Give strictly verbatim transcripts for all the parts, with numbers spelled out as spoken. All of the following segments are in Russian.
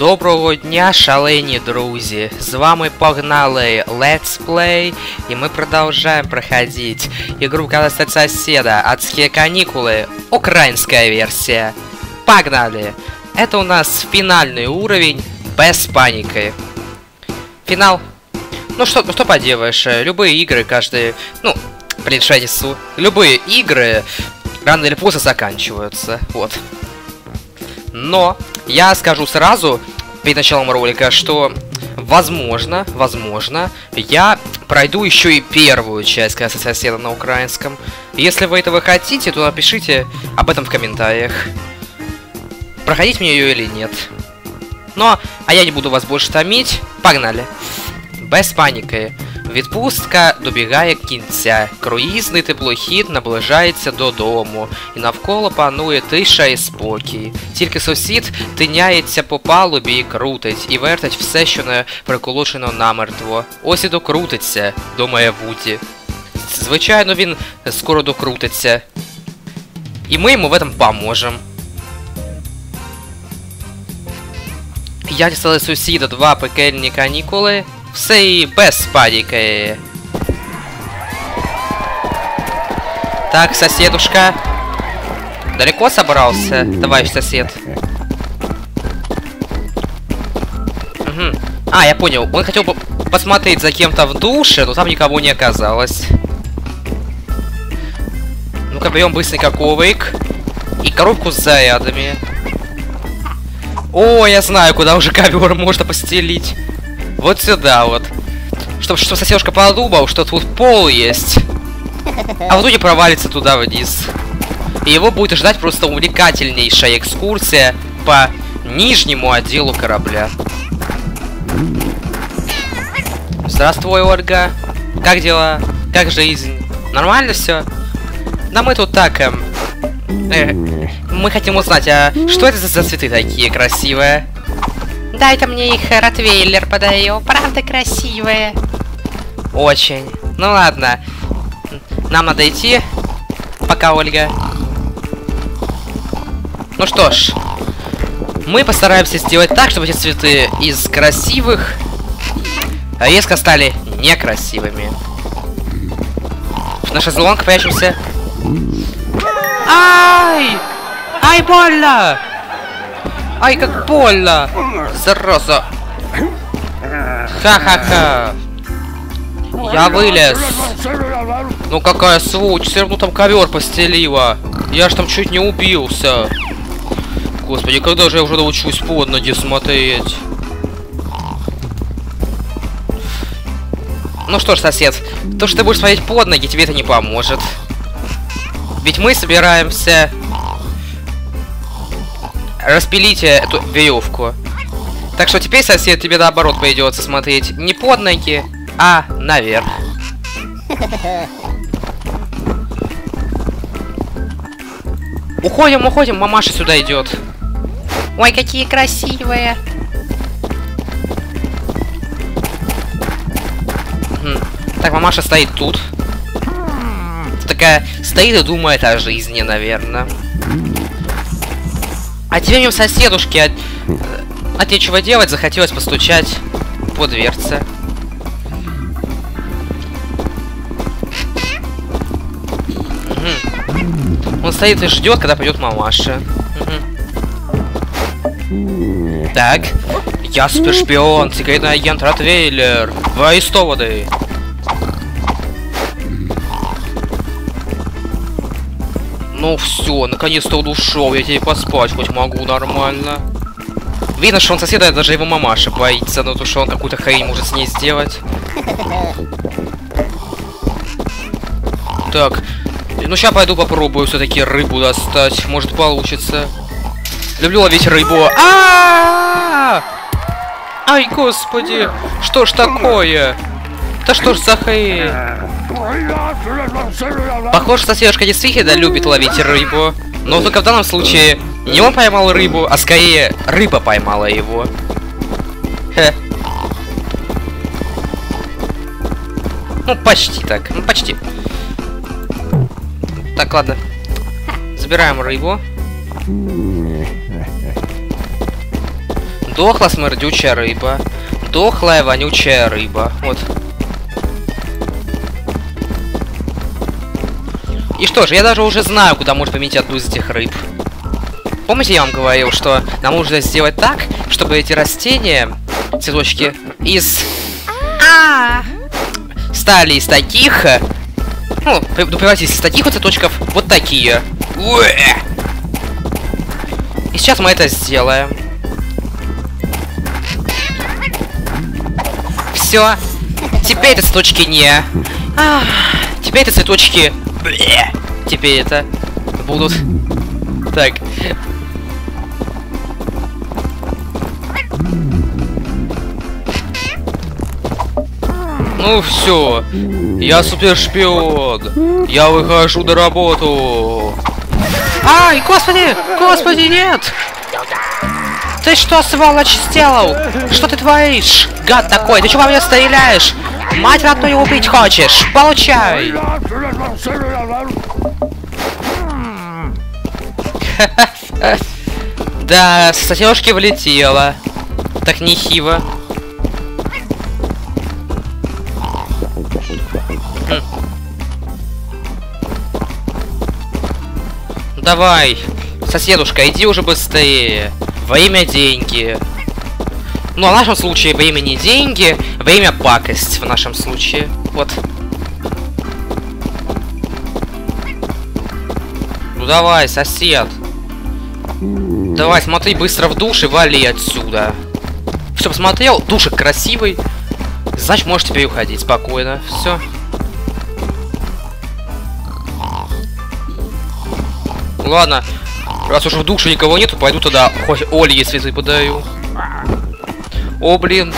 Доброго дня, шалені друзі! З вами Погнали Letsplay, и мы продолжаем проходить игру «Коляска соседа», «Адские каникулы», украинская версия. Погнали! Это у нас финальный уровень, без паники. Финал. Ну что, ну что поделаешь, любые игры, каждые... Ну, блин, что я несу? Любые игры рано или поздно заканчиваются, вот. Но я скажу сразу, перед началом ролика, что возможно, возможно, я пройду еще и первую часть «Коляска соседа» на украинском. Если вы этого хотите, то напишите об этом в комментариях. Проходить мне ее или нет. Но, а я не буду вас больше томить. Погнали. Без паники. Відпустка добігає кінця. Круїзний теплохід наближається додому. І навколо панує тиша і спокій. Тільки сусід тиняється по палубі і крутить, і вертить все, що не приколочено намертво. Ось і докрутиться, думає Вуді. Звичайно, він скоро докрутиться. І ми йому в этом поможем. Я дістали сусіда два пекельні канікули. Все і без паніки. Так, соседушка. Далеко собрался, товарищ сосед? Угу. А, я понял. Он хотел бы посмотреть за кем-то в душе, но там никого не оказалось. Ну-ка, берем быстренько коврик и коробку с зарядами. О, я знаю, куда уже ковер можно постелить. Вот сюда вот. Чтоб что соседушка подумал, что тут пол есть. А вот он не провалится туда вниз. И его будет ждать просто увлекательнейшая экскурсия по нижнему отделу корабля. Здравствуй, Ольга. Как дела? Как жизнь? Нормально все? Да мы тут так... Эм, э, мы хотим узнать, а что это за цветы такие красивые? Да, это мне их Ротвейлер подарил. Правда красивые. Очень. Ну ладно. Нам надо идти. Пока, Ольга. Ну что ж. Мы постараемся сделать так, чтобы эти цветы из красивых резко стали некрасивыми. На шезлонг прячемся. Ай! Ай, больно! Ай, как больно! Зараза! Ха-ха-ха! Я вылез! Ну какая случай! Все равно там ковер постелила! Я ж там чуть не убился! Господи, когда же я уже научусь под ноги смотреть? Ну что ж, сосед, то, что ты будешь смотреть под ноги, тебе это не поможет. Ведь мы собираемся... Распилите эту веревку. Так что теперь, сосед, тебе наоборот придется смотреть не под ноги, а наверх. Уходим, уходим, мамаша сюда идет. Ой, какие красивые. Так, мамаша стоит тут. Такая стоит и думает о жизни, наверное. А тебе мне в соседушке от... от нечего делать захотелось постучать по дверце. Угу. Он стоит и ждет, когда придет мамаша. Угу. Так. Я супершпион, секретный агент Ротвейлер. Во сто воды. Ну все, наконец-то он ушел, я тебе поспать хоть могу нормально. Видно, что он соседа, даже его мамаша боится, но то, что он какую-то хрень может с ней сделать. Так, ну сейчас пойду попробую все-таки рыбу достать, может получится. Люблю ловить рыбу. А-а-а! Ай, господи, что ж такое? Да что ж за хрень? Похоже, соседушка действительно любит ловить рыбу. Но только в данном случае не он поймал рыбу, а скорее рыба поймала его. Хе. Ну почти так, ну почти. Так, ладно. Забираем рыбу. Дохла смердючая рыба. Дохлая вонючая рыба. Вот. И что же, я даже уже знаю, куда можно поменять одну из этих рыб. Помните, я вам говорил, что нам нужно сделать так, чтобы эти растения, цветочки, из... стали из таких... Ну, превратились из таких вот цветочков вот такие. И сейчас мы это сделаем. Все. Теперь это цветочки не... Теперь это цветочки... Теперь это будут... Так. Ну все, я супер шпион. Я выхожу на работу. Ай, господи, господи, нет! Ты что, сволочь, сделал? Что ты творишь? Гад такой, ты чего во меня стреляешь? Мать родную убить хочешь? Получай! Да, с сосёшки влетела. Так нехиво. Давай, соседушка, иди уже быстрее. Время — деньги. Ну, а в нашем случае время не деньги, время — пакость в нашем случае. Вот. Ну давай, сосед. Давай, смотри быстро в душ и вали отсюда. Все, посмотрел, душик красивый. Значит, можешь теперь уходить спокойно. Все. Ладно, раз уж в душе никого нету, пойду туда. Хоть Ольге слезы подаю. О, блин.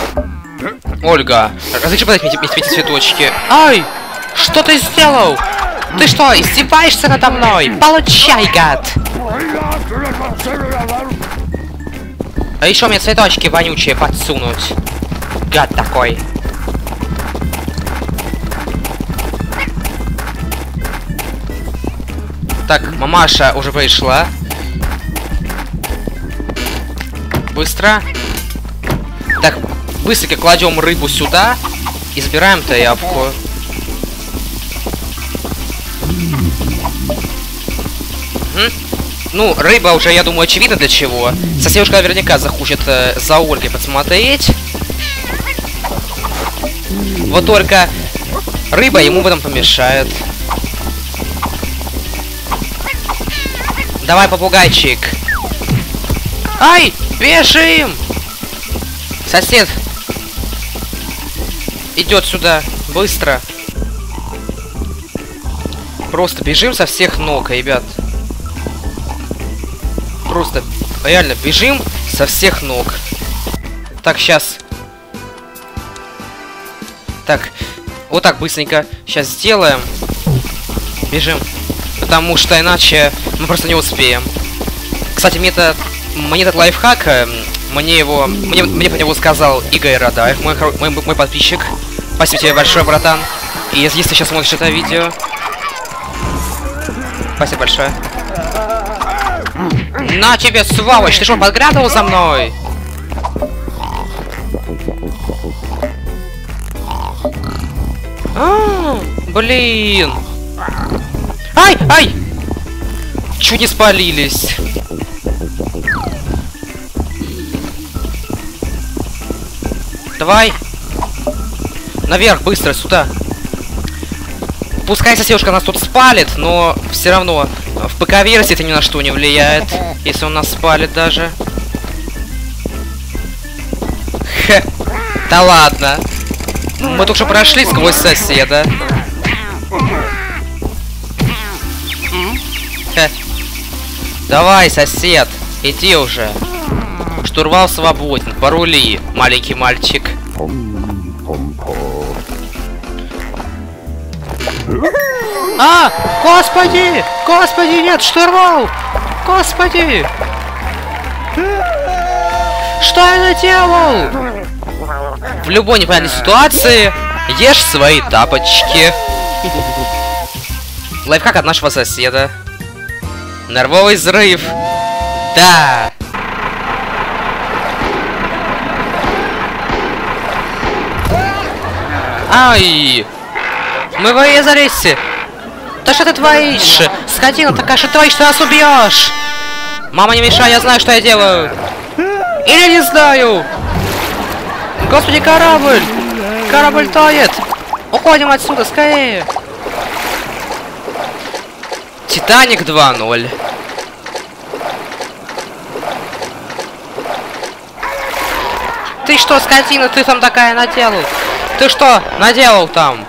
Ольга, разреши подать мне эти цветочки. Ай! Что ты сделал? Ты что, издеваешься надо мной? Получай, гад! А еще мне цветочки вонючие подсунуть. Гад такой. Так, мамаша уже пришла. Быстро. Так, быстренько кладем рыбу сюда и забираем тряпку. Ну, рыба уже, я думаю, очевидно для чего. Соседушка наверняка захочет э, за Ольгой подсмотреть. Вот только рыба ему в этом помешает. Давай, попугайчик. Ай, бежим! Сосед идет сюда, быстро. Просто бежим со всех ног, ребят. Просто реально бежим со всех ног. Так, сейчас. Так, вот так быстренько сейчас сделаем. Бежим. Потому что иначе мы просто не успеем. Кстати, мне этот, мне этот лайфхак, мне его, мне, мне про него сказал Игорь Радаев, мой, мой, мой подписчик. Спасибо тебе большое, братан. И если ты сейчас смотришь это видео, спасибо большое. На тебе, сволочь, ты что, подглядывал за мной? А, блин. Ай, ай! Чуть не спалились. Давай. Наверх, быстро, сюда. Пускай соседушка нас тут спалит, но все равно в ПК-версии это ни на что не влияет. Если он нас спалит даже. Хе. Да ладно. Мы только что прошли сквозь соседа. Давай, сосед, иди уже. Штурвал свободен, порули, маленький мальчик. А, господи, господи, нет, штурвал, господи. Что я наделал? В любой непонятной ситуации ешь свои тапочки. Лайфхак от нашего соседа. Нервовый взрыв. Да. Ай! Мы его изорись! Да что ты творишь? Скотина такая, что творишь, ты нас убьешь! Мама, не мешай, я знаю, что я делаю! Или не знаю! Господи, корабль! Корабль тает! Уходим отсюда, скорее! Титаник два ноль. Ты что, скотина, ты там такая наделал? Ты что наделал там?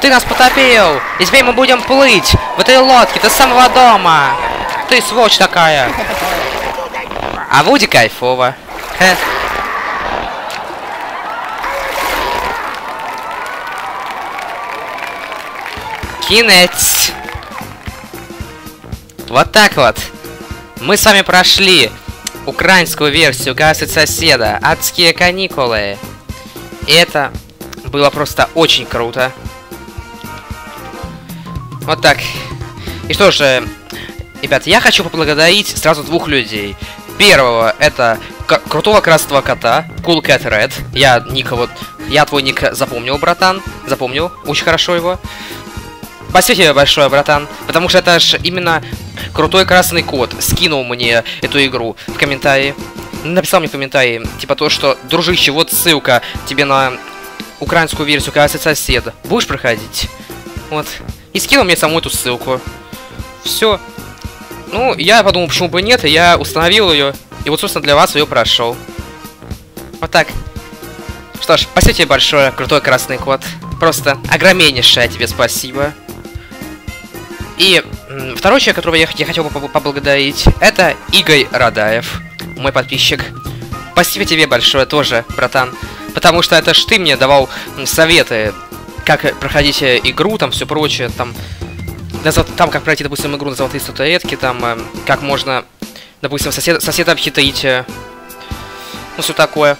Ты нас потопил! И теперь мы будем плыть в этой лодке до самого дома! Ты сволочь такая! А Вуди кайфово. Хе. Кинец. Вот так вот. Мы с вами прошли украинскую версию «Газ и соседа», «Адские каникулы». И это было просто очень круто. Вот так. И что же, ребят, я хочу поблагодарить сразу двух людей. Первого — это крутого красного кота, Cool Cat Red. Я ник вот, я твой ник запомнил, братан. Запомнил, очень хорошо его. Спасибо тебе большое, братан. Потому что это же именно крутой красный кот скинул мне эту игру в комментарии. Написал мне в комментарии, типа то, что, дружище, вот ссылка тебе на украинскую версию «Газ и соседа». Будешь проходить? Вот. И скинул мне саму эту ссылку. Все. Ну, я подумал, почему бы нет, и я установил ее. И вот, собственно, для вас ее прошел. Вот так. Что ж, спасибо тебе большое, крутой красный кот. Просто огромнейшее тебе спасибо. И второй человек, которого я, я хотел бы поблагодарить, это Игорь Радаев, мой подписчик. Спасибо тебе большое тоже, братан. Потому что это ж ты мне давал советы, как проходить игру, там все прочее, там... Там, как пройти, допустим, игру на золотые статуэтки, там, э, как можно, допустим, сосед, соседа обхитрить, э, ну, все такое.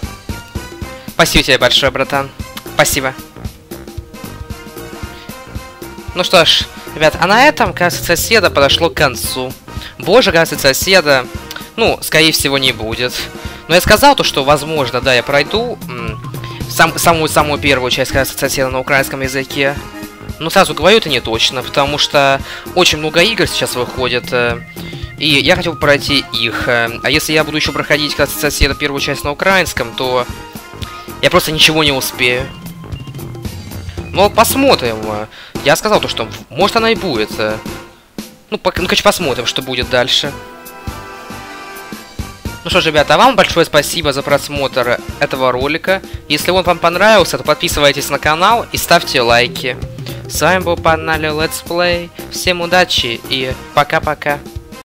Спасибо тебе большое, братан. Спасибо. Ну что ж, ребят, а на этом «Газ и соседа» подошло к концу. Боже, «Газ и соседа», ну, скорее всего, не будет. Но я сказал то, что, возможно, да, я пройду самую-самую первую часть «Газ и соседа» на украинском языке. Но сразу говорю, это не точно, потому что очень много игр сейчас выходит, и я хотел бы пройти их. А если я буду еще проходить «Газ и соседа» первую часть на украинском, то я просто ничего не успею. Но посмотрим. Я сказал то, что может она и будет. Ну, пока, ну, короче, посмотрим, что будет дальше. Ну что ж, ребята, а вам большое спасибо за просмотр этого ролика. Если он вам понравился, то подписывайтесь на канал и ставьте лайки. С вами был Погнали Letsplay. Всем удачи и пока-пока.